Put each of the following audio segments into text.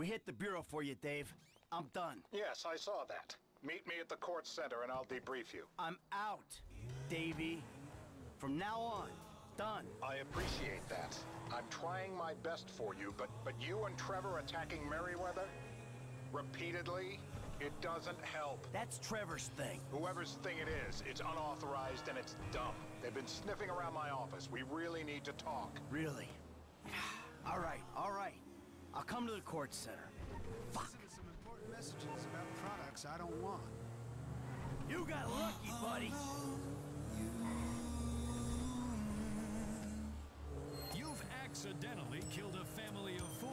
We hit the bureau for you, Dave. I'm done. Yes, I saw that. Meet me at the court center and I'll debrief you. I'm out, Davey. From now on, done. I appreciate that. I'm trying my best for you, but you and Trevor attacking Merryweather? Repeatedly? It doesn't help. That's Trevor's thing. Whoever's thing it is, it's unauthorized and it's dumb. They've been sniffing around my office. We really need to talk. Really? All right. I'll come to the court center. Fuck. Some important messages about products I don't want. You got lucky, buddy. You've accidentally killed a family of 4.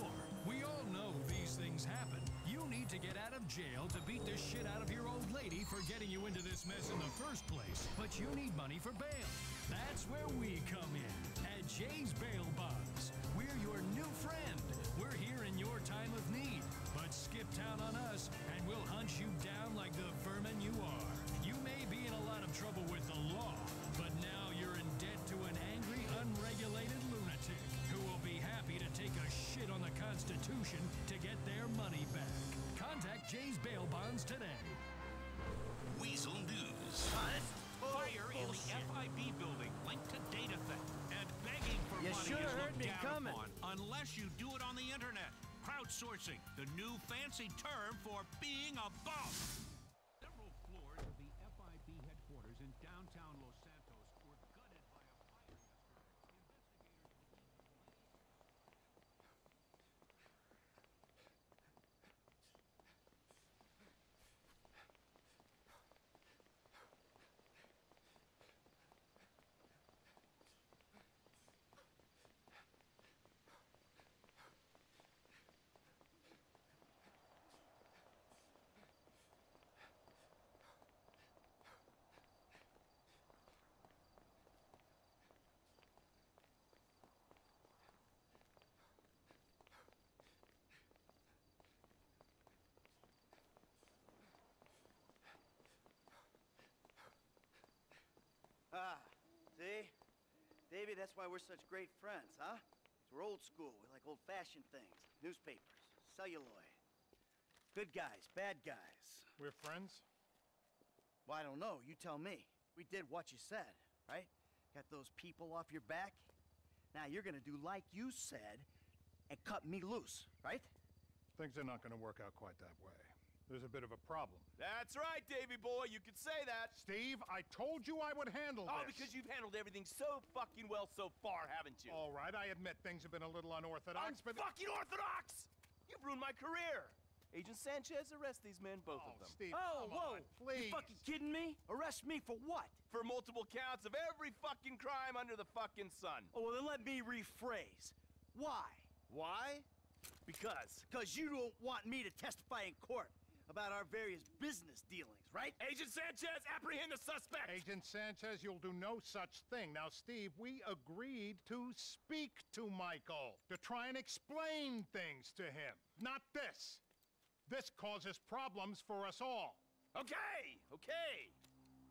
We all know these things happen. You need to get out of jail to beat the shit out of your old lady for getting you into this mess in the first place. But you need money for bail. That's where we come in, at Jay's Bail Bonds. We're your new friend. We're here in your time of need. But skip town on us, and we'll hunt you down like the vermin you are. You may be in a lot of trouble with the law, but now you're in debt to an angry, unregulated lunatic who will be happy to take a shit on the Constitution to get their money back. Contact Jay's Bail Bonds today. Weasel News. What? Fire in the FIB building linked to data theft and begging for money is looked down upon unless you do it on the internet. Crowdsourcing, the new fancy term for being a bum. Several floors of the FIB headquarters in downtown Los Santos were gutted by a fire Ah, see? Davey, that's why we're such great friends, huh? We're old school. We like old-fashioned things. Newspapers, celluloid. Good guys, bad guys. We're friends? Well, I don't know. You tell me. We did what you said, right? Got those people off your back. Now you're gonna do like you said and cut me loose, right? Things are not gonna work out quite that way. There's a bit of a problem. That's right, Davey boy, you could say that. Steve, I told you I would handle this. Oh, because you've handled everything so fucking well so far, haven't you? All right, I admit things have been a little unorthodox, but... Fucking orthodox! You've ruined my career! Agent Sanchez, arrest these men, both of them. Steve, oh, whoa! On, please. You fucking kidding me? Arrest me for what? For multiple counts of every fucking crime under the fucking sun. Oh, well, then let me rephrase. Why? Why? Because. Because you don't want me to testify in court about our various business dealings, right? Agent Sanchez, apprehend the suspect! Agent Sanchez, you'll do no such thing. Now, Steve, we agreed to speak to Michael, to try and explain things to him, not this. This causes problems for us all. Okay.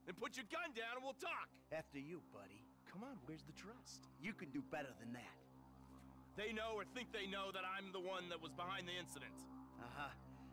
Then put your gun down and we'll talk. After you, buddy. Come on, where's the trust? You can do better than that. They know or think they know that I'm the one that was behind the incident. Uh-huh.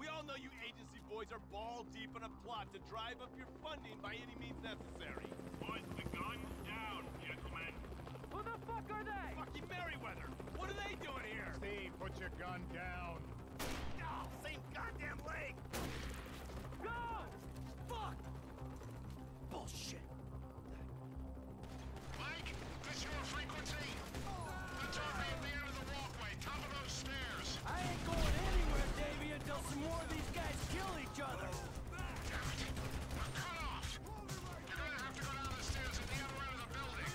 We all know you agency boys are ball deep in a plot to drive up your funding by any means necessary. Put the gun down, gentlemen. Who the fuck are they? Fucking Merryweather! What are they doing here? Steve, put your gun down. Oh, same goddamn leg! Go! Fuck! Bullshit. Mike, this your frequency? Let's hurry in the end of the walkway, top of those stairs. I ain't going anywhere. Davey, until some more of these guys kill each other. Damn it. We're cut off. You're going to have to go down the stairs at the other end of the building.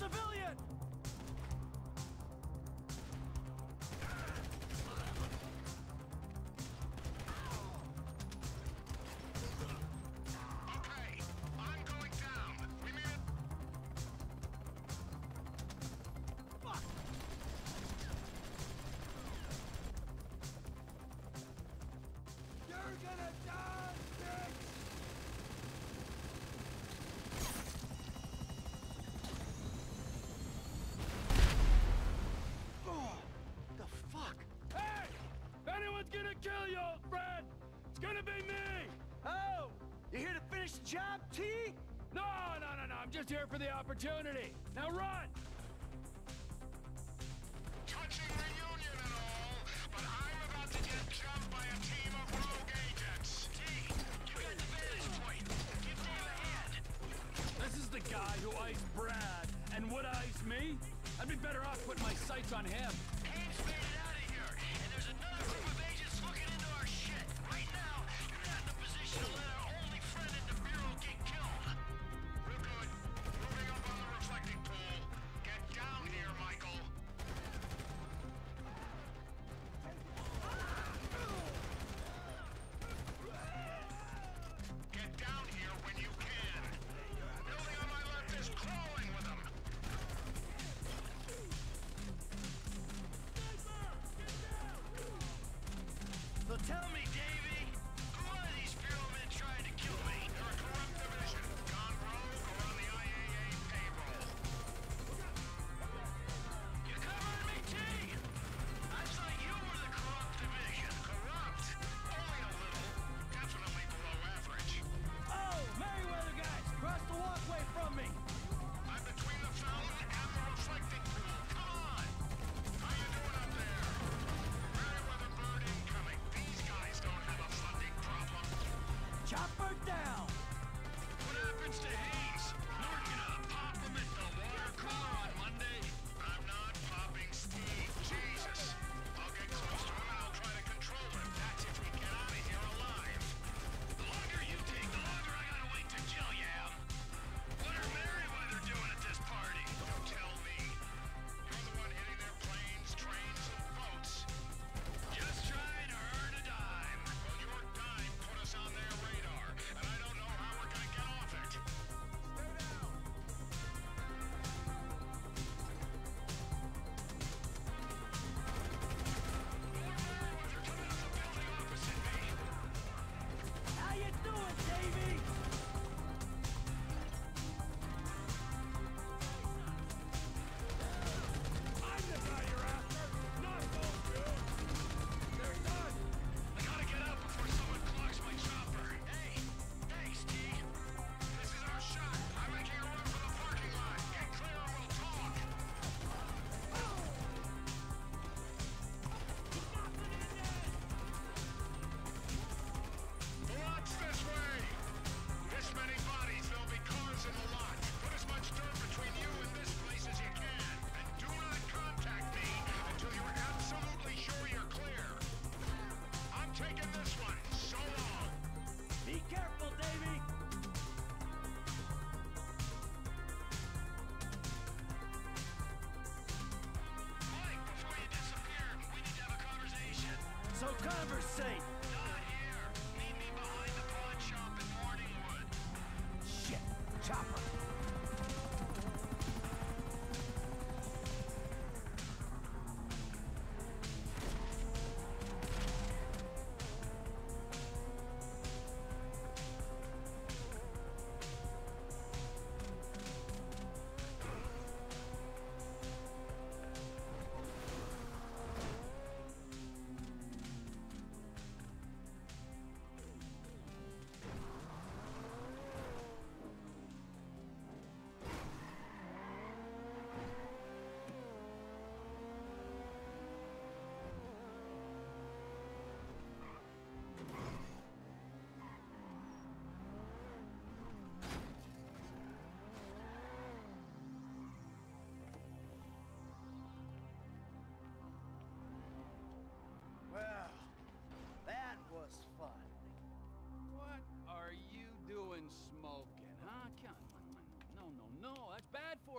civilian! Kill you, old friend! It's gonna be me! Oh! You here to finish the job, T? No, I'm just here for the opportunity. Now run! Touching reunion and all, but I'm about to get jumped by a team of rogue agents. T, you got the vantage point. Get me ahead. This is the guy who iced Brad and would ice me? I'd be better off putting my sights on him.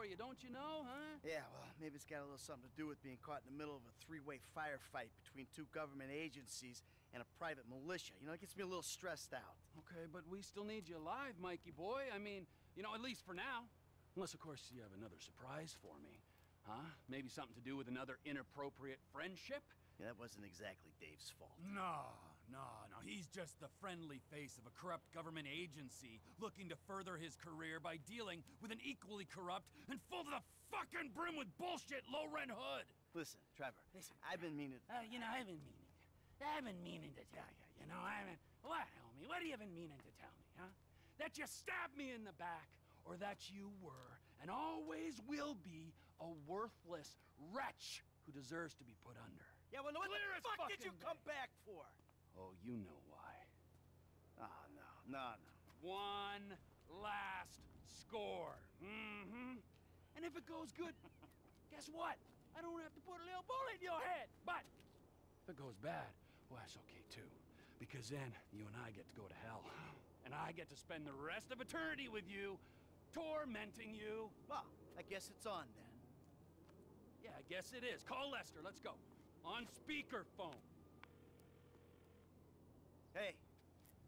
for you, don't you know, huh? Yeah, well, maybe it's got a little something to do with being caught in the middle of a three-way firefight between two government agencies and a private militia. You know, it gets me a little stressed out. Okay, but we still need you alive, Mikey boy. I mean, you know, at least for now. Unless, of course, you have another surprise for me. Huh? Maybe something to do with another inappropriate friendship? Yeah, that wasn't exactly Dave's fault. No. He's just the friendly face of a corrupt government agency looking to further his career by dealing with an equally corrupt and full to the fucking brim with bullshit low-rent hood. Listen, Trevor, I've been meaning to... I've been meaning to tell you, What, homie? What have you been meaning to tell me, huh? That you stabbed me in the back, or that you were, and always will be, a worthless wretch who deserves to be put under. Yeah, well, what the fuck did you come back for? Oh, you know why. Ah, oh, no. One last score. Mm-hmm. And if it goes good, guess what? I don't have to put a little bullet in your head. But if it goes bad, well, that's okay, too. Because then you and I get to go to hell. And I get to spend the rest of eternity with you, tormenting you. Well, I guess it's on then. Yeah, I guess it is. Call Lester, let's go. On speakerphone. Hey,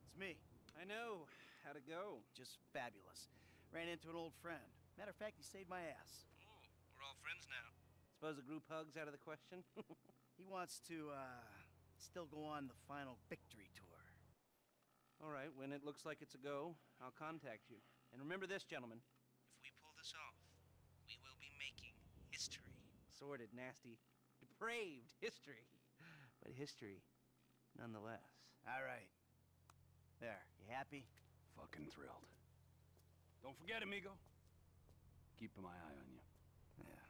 it's me. I know. How'd it go? Just fabulous. Ran into an old friend. Matter of fact, he saved my ass. Ooh, we're all friends now. Suppose a group hug's out of the question? He wants to, still go on the final victory tour. All right, when it looks like it's a go, I'll contact you. And remember this, gentlemen. If we pull this off, we will be making history. Sordid, nasty, depraved history. But history, nonetheless. All right. There, you happy? Fucking thrilled. Don't forget, amigo. Keeping my eye on you. Yeah.